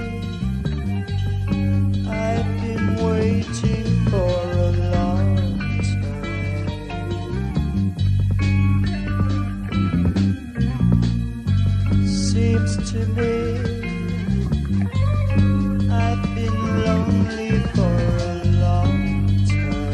I've been waiting for a long time. Seems to me I've been lonely for a long time.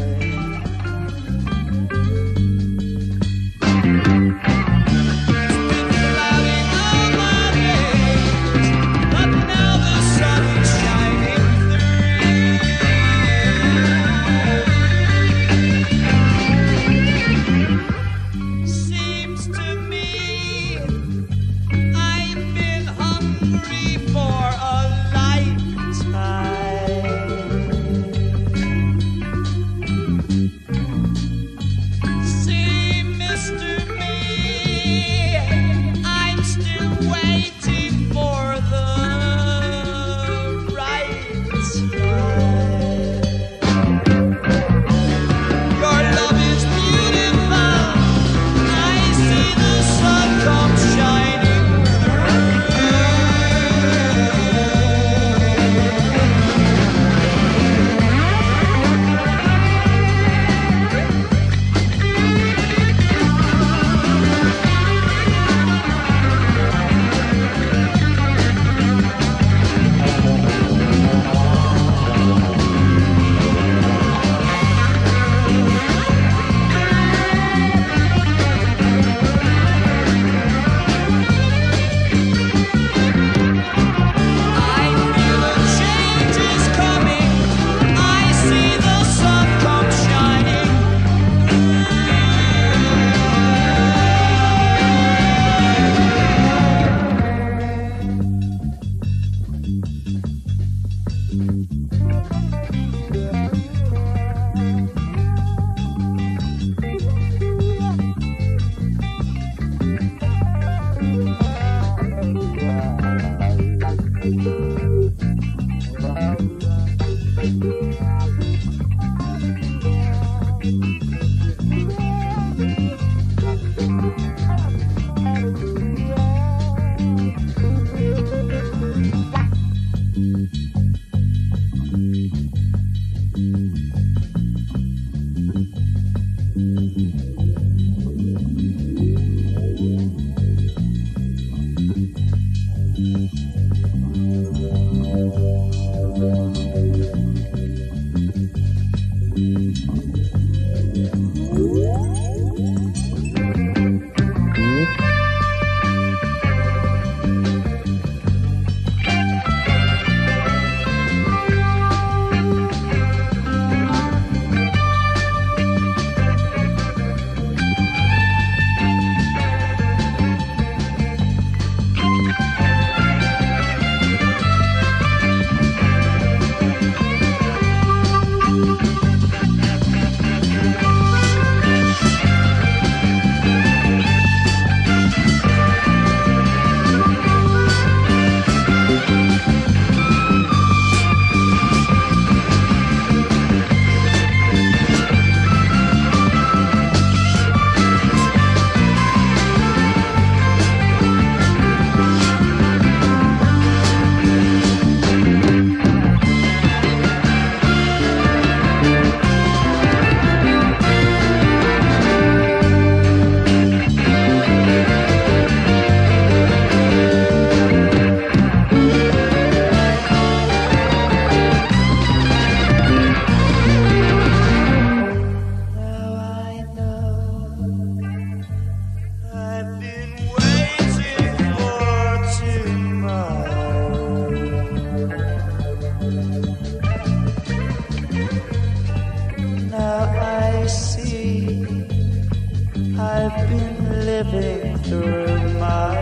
I see I've been living through my